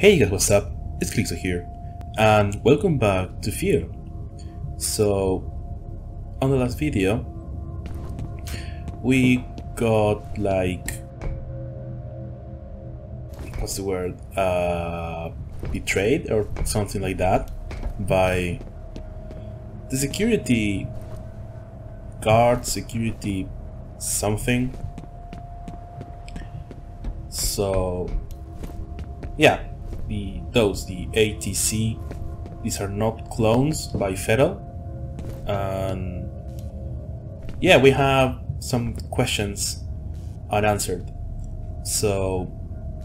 Hey guys, what's up? It's Clixo here, and welcome back to Fear. So, on the last video, we got like, what's the word, betrayed or something like that by the security guard, security something. So, yeah. The ATC, these are not clones by Fedel, and yeah, we have some questions unanswered, so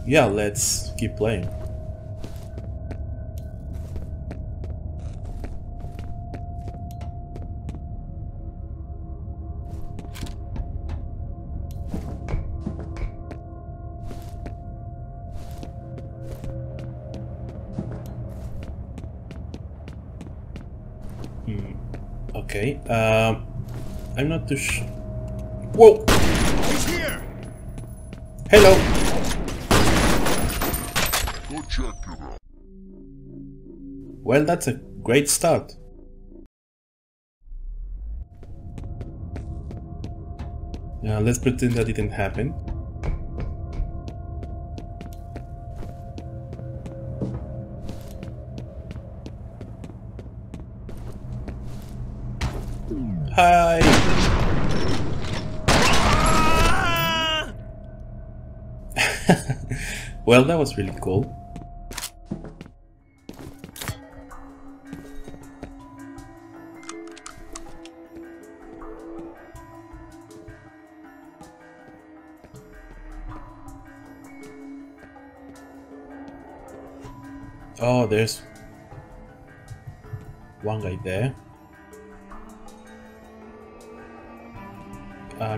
yeah, let's keep playing. Okay, I'm not too sure. Whoa! He's here. Hello! Go check it out. Well, that's a great start. Now let's pretend that didn't happen. Hi! Well, that was really cool. Oh, there's one guy there.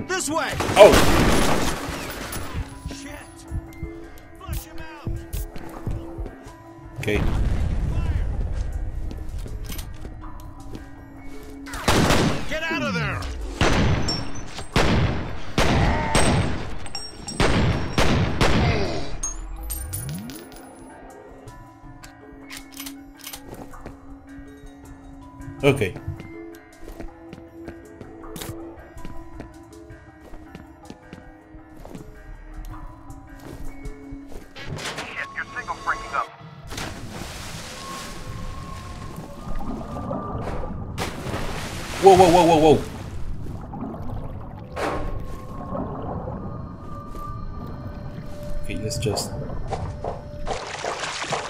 This way. Oh. Shit. Flush him out. Okay. Fire. Get out of there. Okay. Whoa, whoa, whoa, whoa, whoa. Okay, let's just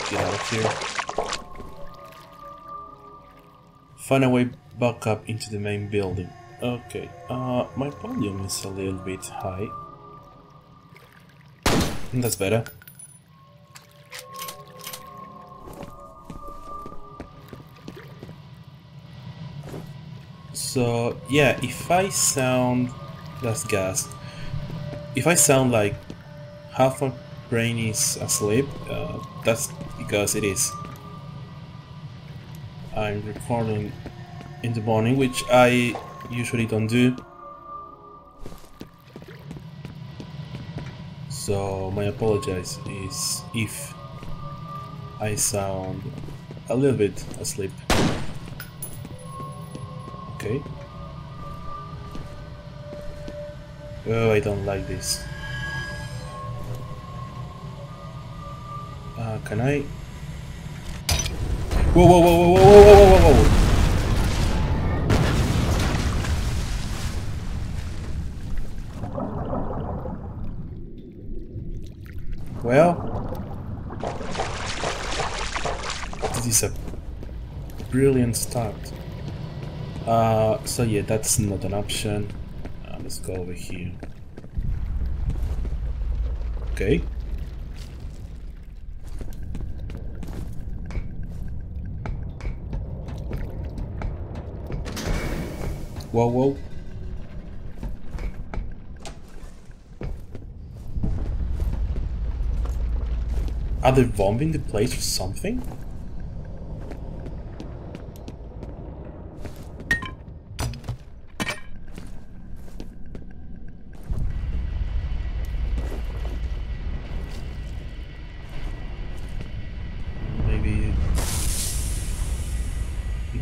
get out of here. Find a way back up into the main building. Okay, my volume is a little bit high. That's better. So yeah, if I sound, that's gas, if I sound like half my brain is asleep, that's because it is. I'm recording in the morning, which I usually don't do, so my apologies is if I sound a little bit asleep. Okay. Oh, I don't like this. Can I? Whoa, whoa, whoa, whoa, whoa, whoa, whoa, whoa. Well, this is a brilliant start. So yeah, that's not an option. Let's go over here. Okay. Whoa, whoa. Are they bombing the place or something?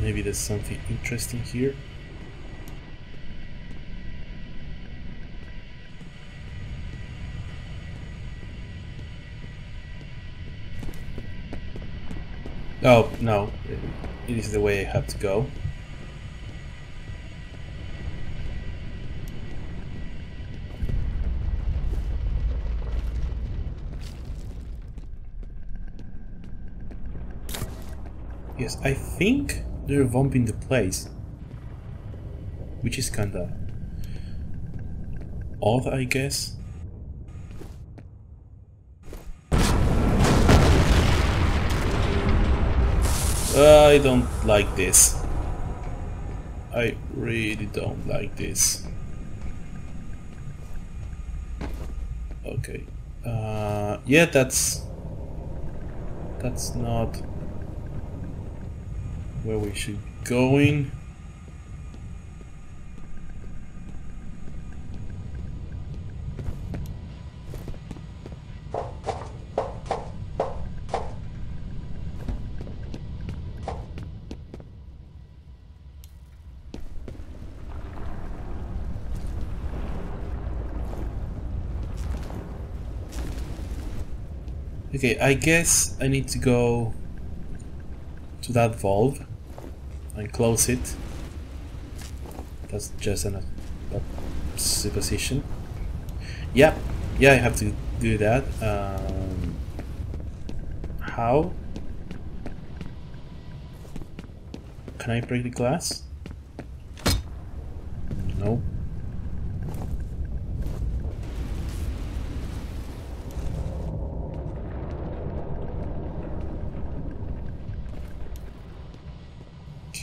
Maybe there's something interesting here. Oh, no, it is the way I have to go. Yes, I think they're bumping the place, which is kinda odd, I guess. I don't like this. I really don't like this. Okay. Yeah, that's not where we should be going. Okay, I guess I need to go to that valve and close it. That's just a supposition. Yeah, I have to do that. How? Can I break the glass? No.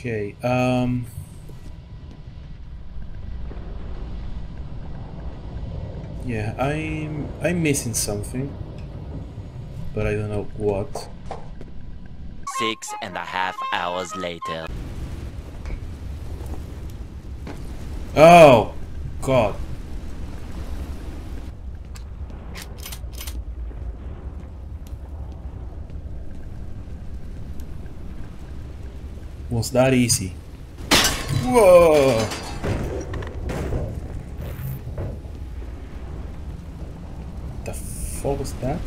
Okay, yeah, I'm missing something, but I don't know what. 6.5 hours later. Oh God. Was that easy? Whoa! The fuck was that?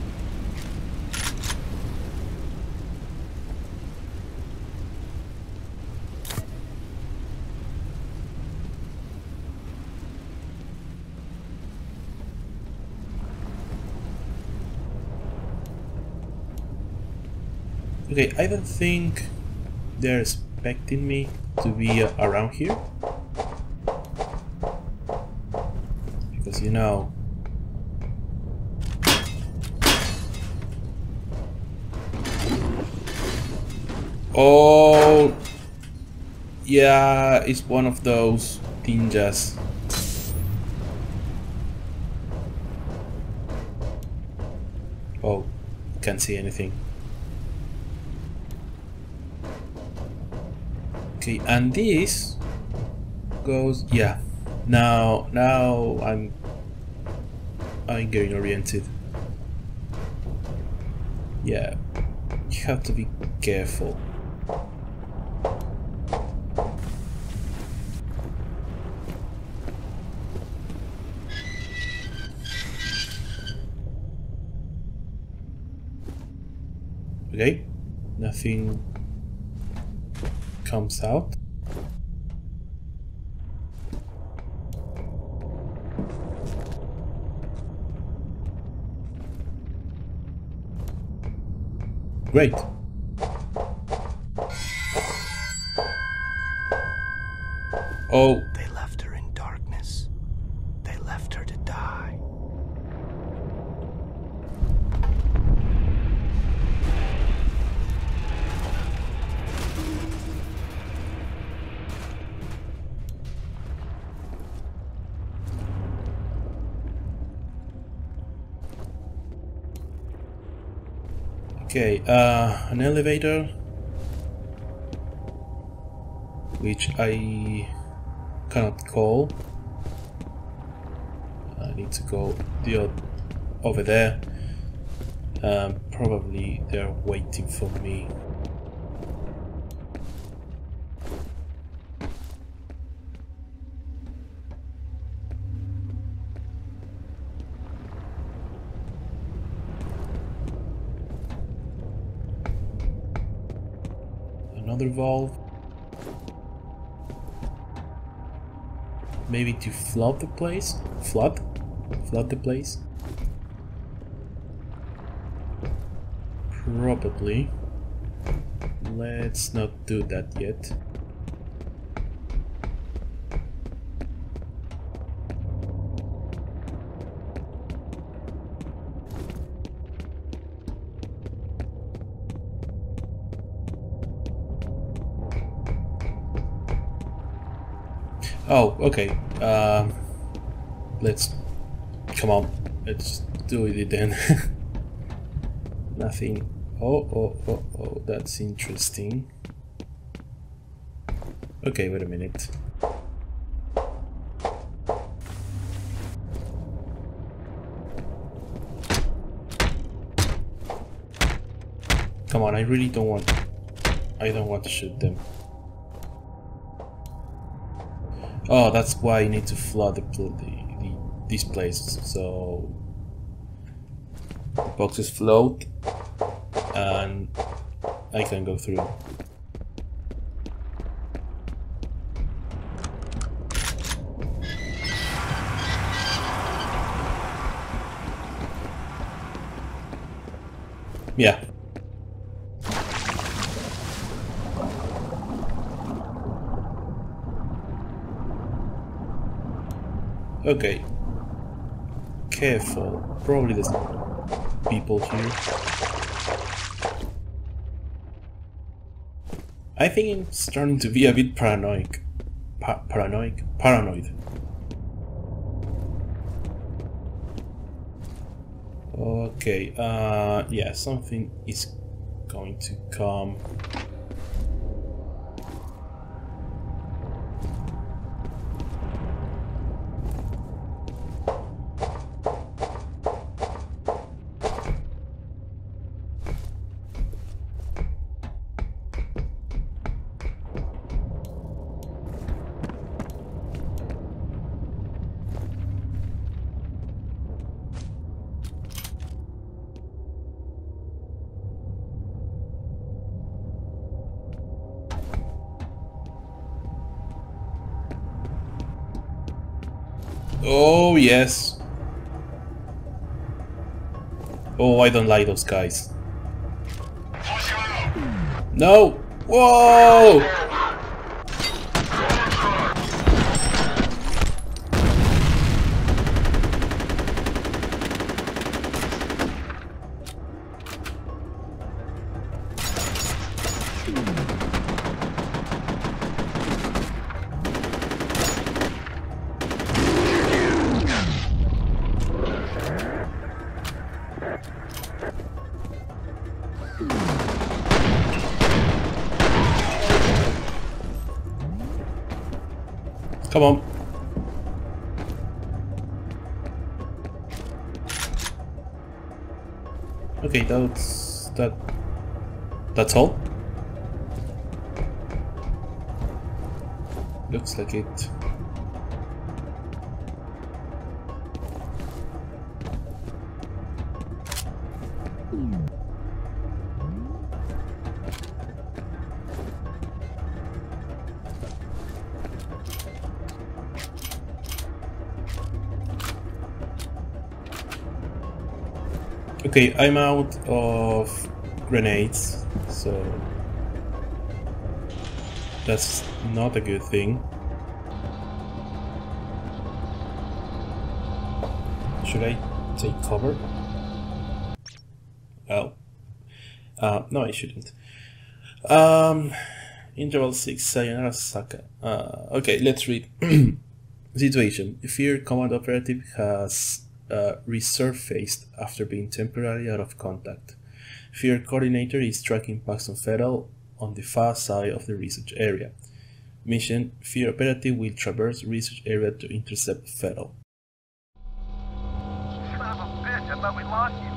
Okay, I don't think there's expecting me to be around here, because you know, oh yeah, it's one of those ninjas. Oh, can't see anything. Okay, and this goes, yeah. Now I'm getting oriented. Yeah, you have to be careful. Okay, nothing comes out. Great. Oh. They left her in darkness. They left her to die. Okay, an elevator, which I cannot call. I need to go over there. Probably they're waiting for me. another valve. Maybe to flood the place? Flood the place? Probably. Let's not do that yet. Oh, okay. Let's... Come on. Let's do it then. Nothing. Oh, that's interesting. Okay, wait a minute. Come on, I really don't want... I don't want to shoot them. Oh, that's why you need to flood this place, so the boxes float and I can go through. Yeah. Okay, careful, probably there's people here. I think I'm starting to be a bit paranoid. Paranoid. Okay, yeah, something is going to come. Oh, yes. Oh, I don't like those guys. No! Whoa! Come on. Okay, that's all. Looks like it. Okay, I'm out of grenades, so that's not a good thing. Should I take cover? Oh, no, I shouldn't. Interval 6, sayonara Saka. Okay, let's read. Situation. F.E.A.R. Command Operative has resurfaced after being temporarily out of contact. F.E.A.R. Coordinator is tracking Paxton Fettel on the far side of the research area. Mission: F.E.A.R. Operative will traverse research area to intercept Fettel. Son of a bitch, I thought we lost you.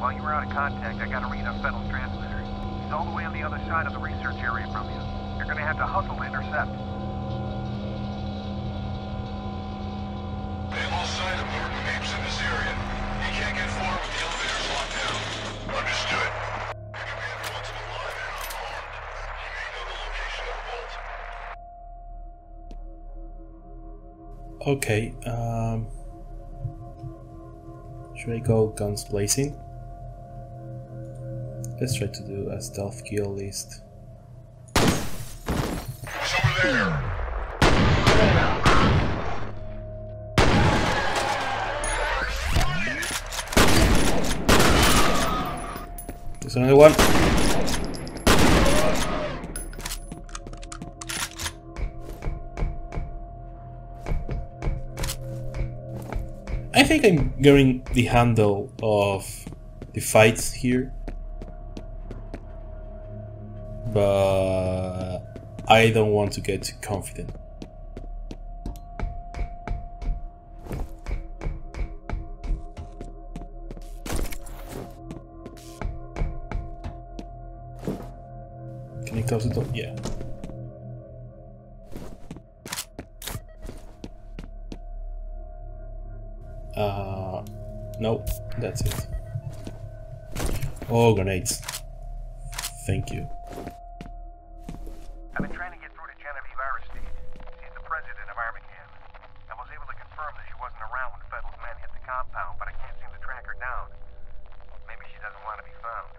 While you were out of contact, I got a read on Fettel's transmitter. He's all the way on the other side of the research area from you. You're gonna have to hustle to intercept. I'm all side of Norton Mims in this area. He can't get far with the elevators locked down. Understood. The commander wants him alive and unharmed. Okay, should I go guns blazing? Let's try to do a stealth kill list. It's over there. There's another one. I think I'm getting the handle of the fights here, but I don't want to get too confident. Can I close the door? Yeah. No, that's it. Oh, grenades. Thank you. I've been trying to get through to Genevieve Aristide. She's the president of Armageddon. I was able to confirm that she wasn't around when Fedel's men hit the compound, but I can't seem to track her down. Maybe she doesn't want to be found.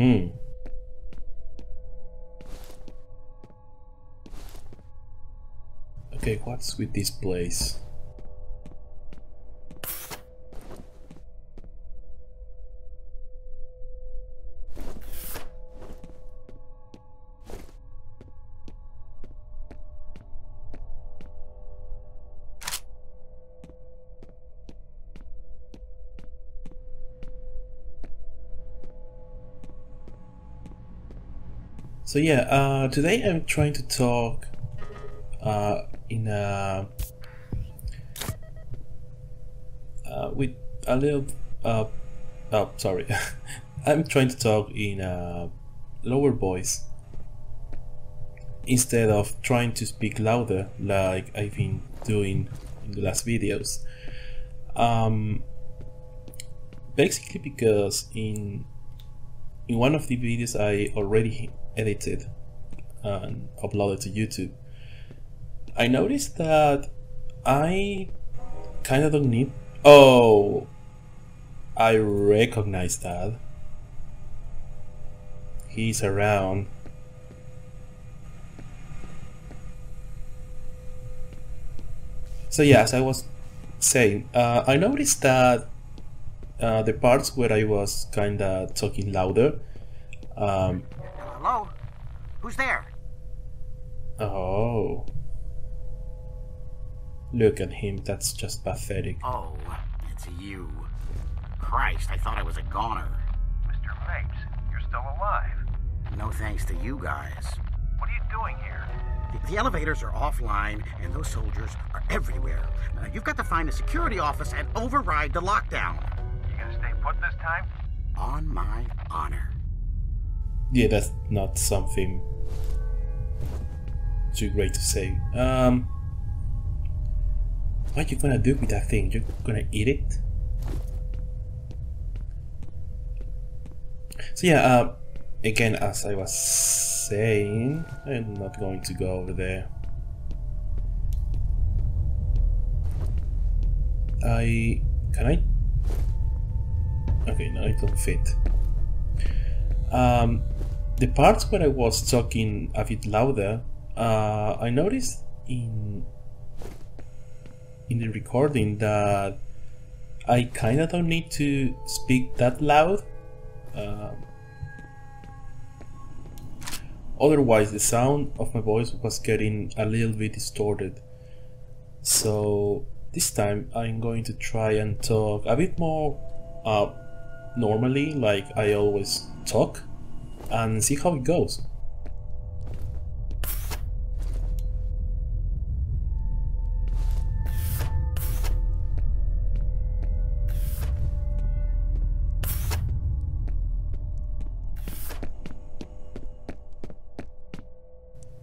Hmm. Okay, what's with this place? So yeah, today I'm trying to talk I'm trying to talk in a lower voice instead of trying to speak louder like I've been doing in the last videos. Basically because in one of the videos I already edited and uploaded to YouTube, I noticed that I kind of don't need... Oh, I recognize that. He's around. So yeah, as I was saying, I noticed that the parts where I was kind of talking louder. Hello? Who's there? Oh. Look at him, that's just pathetic. Oh, it's you. Christ, I thought I was a goner. Mr. Bates, you're still alive. No thanks to you guys. What are you doing here? The elevators are offline, and those soldiers are everywhere. Now, you've got to find a security office and override the lockdown. You gonna stay put this time? On my honor. Yeah, that's not something too great to say. What you gonna do with that thing? You're gonna eat it? So yeah, again, as I was saying, I'm not going to go over there. Okay, no, it don't fit. The parts where I was talking a bit louder, I noticed in the recording that I kind of don't need to speak that loud. Otherwise the sound of my voice was getting a little bit distorted. So this time I'm going to try and talk a bit more normally, like I always talk, and see how it goes.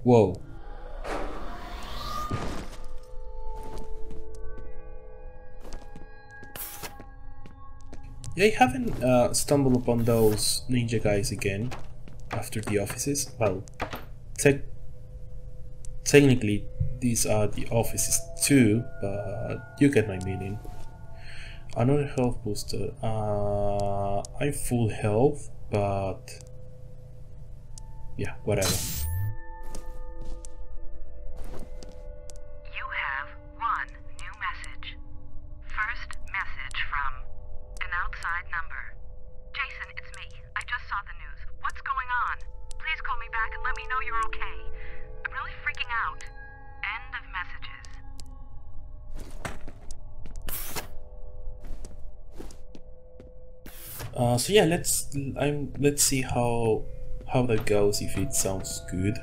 Whoa. I haven't stumbled upon those ninja guys again after the offices. Well, technically these are the offices too, but you get my meaning. Another health booster. I'm full health, but yeah, whatever. You have one new message. First message from an outside number. Jason, it's me. I just saw the news. What's going on? Please call me back and let me know you're okay. I'm really freaking out. End of messages. So yeah, let's see how that goes, if it sounds good.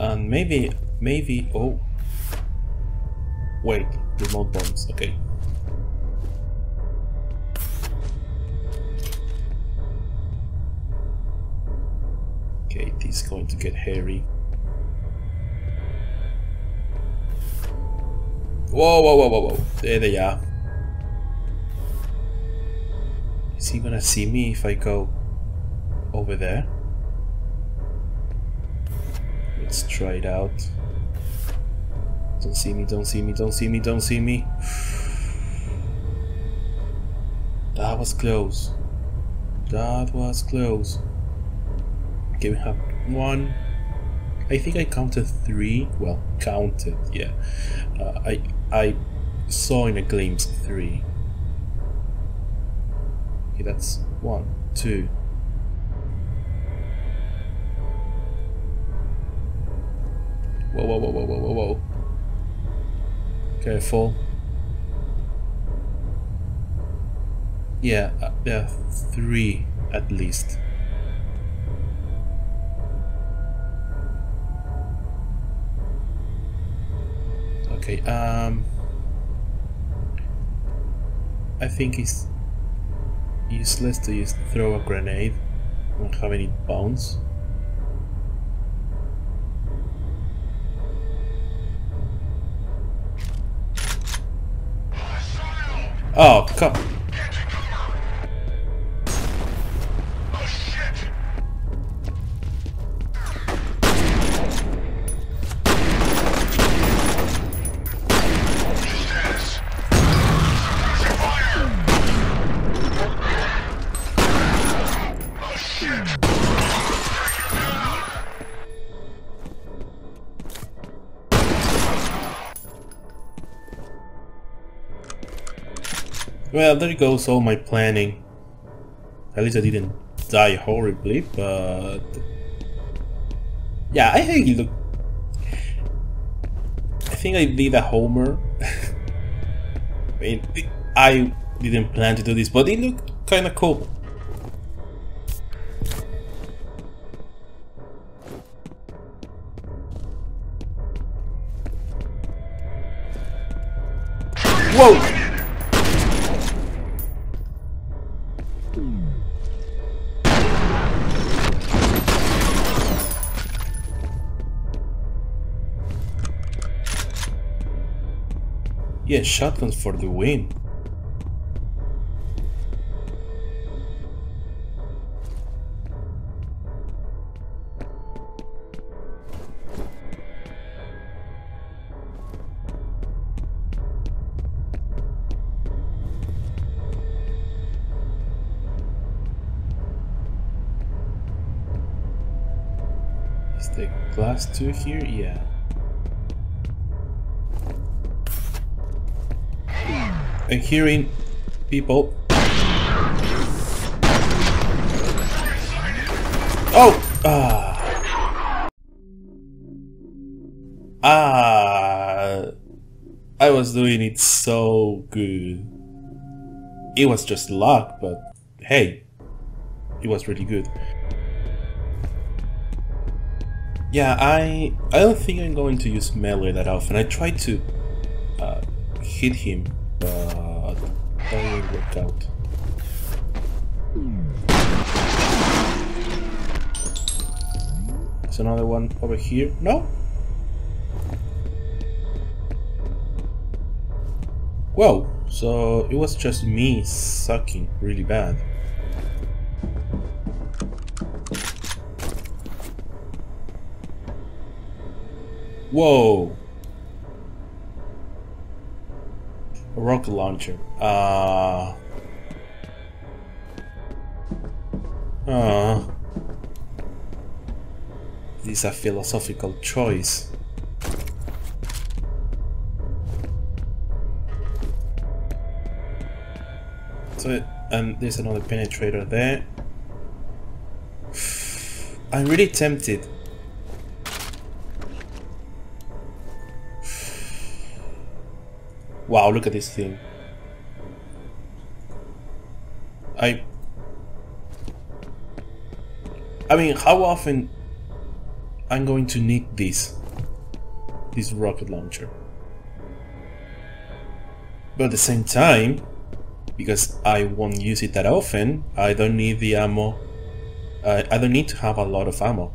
And maybe oh wait, remote bombs, okay. Okay, this is going to get hairy. Whoa, whoa, whoa, whoa, whoa. There they are. Is he gonna see me if I go over there? Let's try it out. Don't see me, don't see me, don't see me, don't see me. That was close. That was close. Okay, we have one. I think I counted three. Well, counted, yeah. I saw in a glimpse three. Okay, that's 1, 2. Whoa, whoa, whoa, whoa, whoa, whoa, whoa. Careful. Yeah, there are three at least. Okay, I think it's useless to just throw a grenade and having it bounce. Oh, come. Well, there goes all my planning. At least I didn't die horribly, but yeah, I think it looked... I think I did a homer. I mean, I didn't plan to do this, but it looked kinda cool. Whoa! Yeah, shotguns for the win. Is the glass too here? Yeah. I'm hearing people. Oh! I was doing it so good. It was just luck, but hey, it was really good. Yeah, I don't think I'm going to use melee that often. I tried to hit him, but that didn't work out. There's another one over here. No? Whoa, so it was just me sucking really bad. Whoa. A rocket launcher. This is a philosophical choice. So, there's another penetrator there. I'm really tempted. Wow, look at this thing. I mean, how often I'm going to need this rocket launcher? But at the same time, because I won't use it that often, I don't need the ammo. I don't need to have a lot of ammo.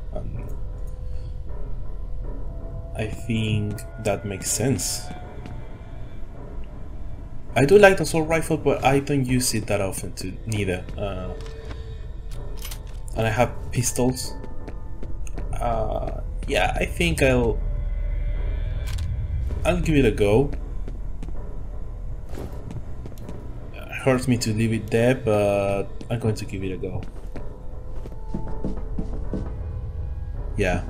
I think that makes sense. I do like the assault rifle, but I don't use it that often neither. And I have pistols. Yeah, I think I'll give it a go. It hurts me to leave it there, but I'm going to give it a go. Yeah.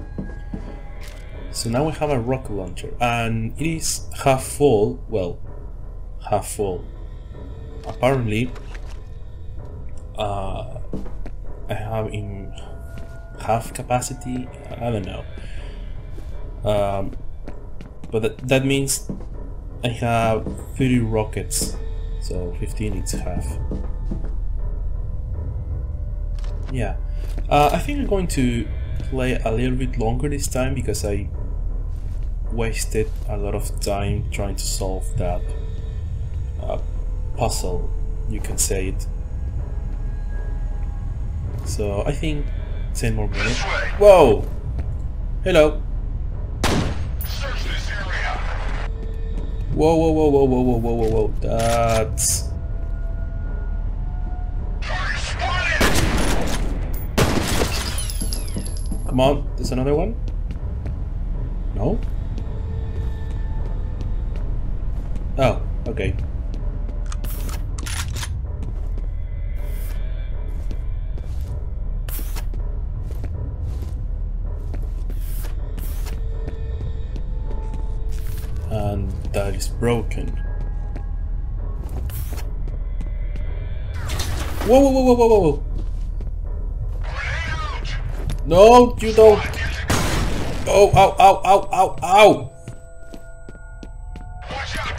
So now we have a rocket launcher, and it is half full. Well, half full. Apparently, I have in half capacity. I don't know. But that means I have 30 rockets, so 15 is half. Yeah, I think I'm going to play a little bit longer this time because I wasted a lot of time trying to solve that puzzle, you can say it. So I think 10 more minutes. Whoa! Hello! Search this area. Whoa, whoa, whoa, whoa, whoa, whoa, whoa, whoa, whoa. That's... Come on, there's another one? No? Oh, okay. And that is broken. Whoa, whoa, whoa, whoa, whoa, whoa. No, you don't. Oh, ow, ow, ow, ow, ow. Watch out,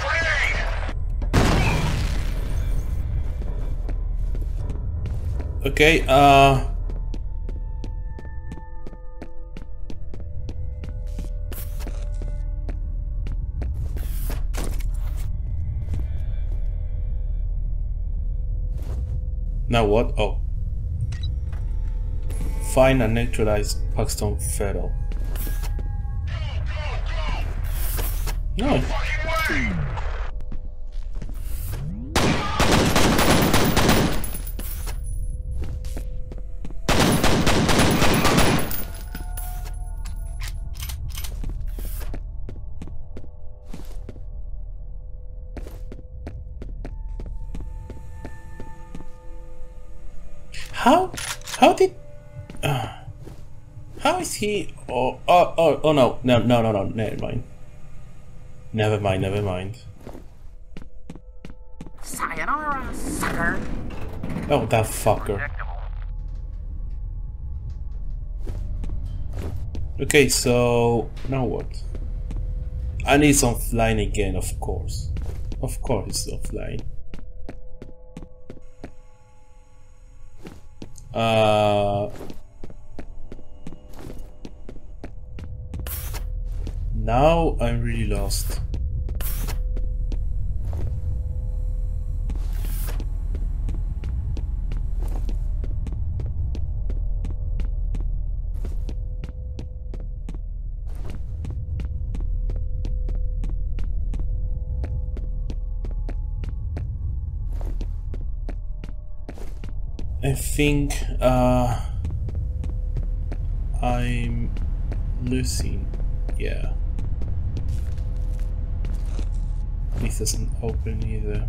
grenade. Okay, now what? Oh. Find and neutralize Paxton Fettel. No. How is he? Oh no, no, never mind. Sayonara, sucker. Oh, that fucker. Okay, so now what? I need some flying again, of course. Of course, it's not flying. Now I'm really lost. I think I'm losing. Yeah. This isn't open either.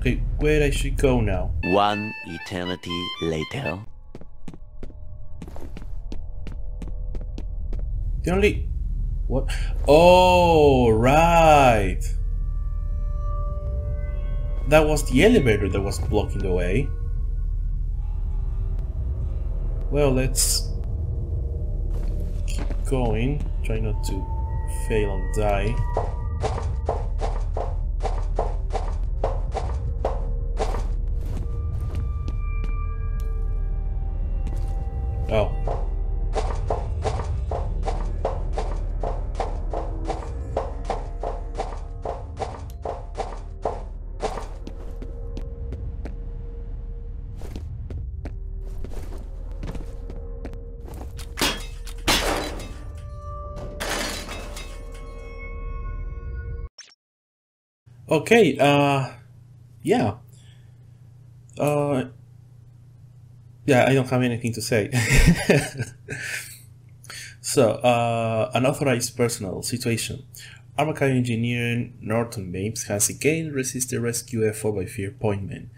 Okay, where'd I should go now? One eternity later. The only... what? Oh, right! That was the elevator that was blocking the way. Well, let's keep going. Try not to fail and die. Oh. Okay, yeah. Yeah, I don't have anything to say. So, unauthorized personnel situation. Armageddon engineer Norton Mims has again resisted rescue effort by fear appointment.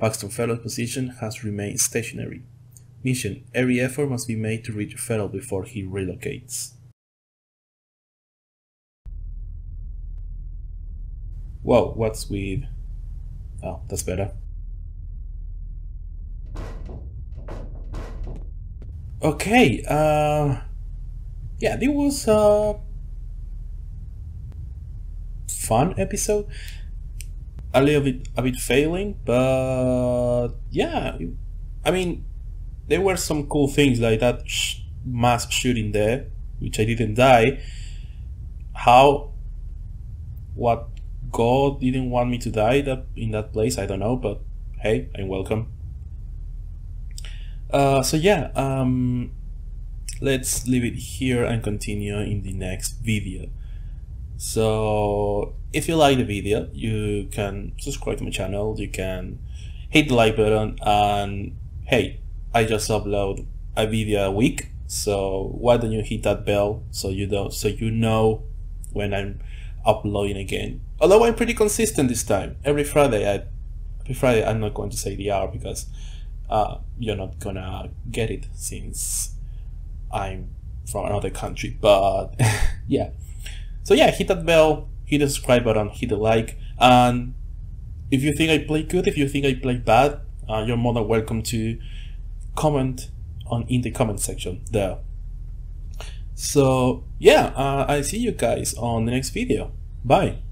Paxton Fettel's position has remained stationary. Mission: every effort must be made to reach Fettel before he relocates. Whoa, what's with... oh, that's better. Okay, yeah, this was a fun episode. A little bit, failing, but yeah, I mean, there were some cool things like that mass shooting there, which I didn't die. How, what God didn't want me to die that in that place, I don't know, but hey, I'm welcome. So yeah, let's leave it here and continue in the next video. So if you like the video, you can subscribe to my channel, you can hit the like button, and hey, I just upload a video a week, so why don't you hit that bell so you know when I'm uploading again. Although I'm pretty consistent this time. Every Friday I'm not going to say the hour because you're not gonna get it since I'm from another country, but yeah. So yeah, hit that bell, hit the subscribe button, hit the like, and if you think I play good, if you think I play bad, you're more than welcome to comment in the comment section there. So yeah, I see you guys on the next video. Bye.